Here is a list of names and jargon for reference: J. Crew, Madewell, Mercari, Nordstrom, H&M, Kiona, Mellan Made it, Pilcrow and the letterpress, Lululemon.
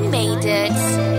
Mellan Made It.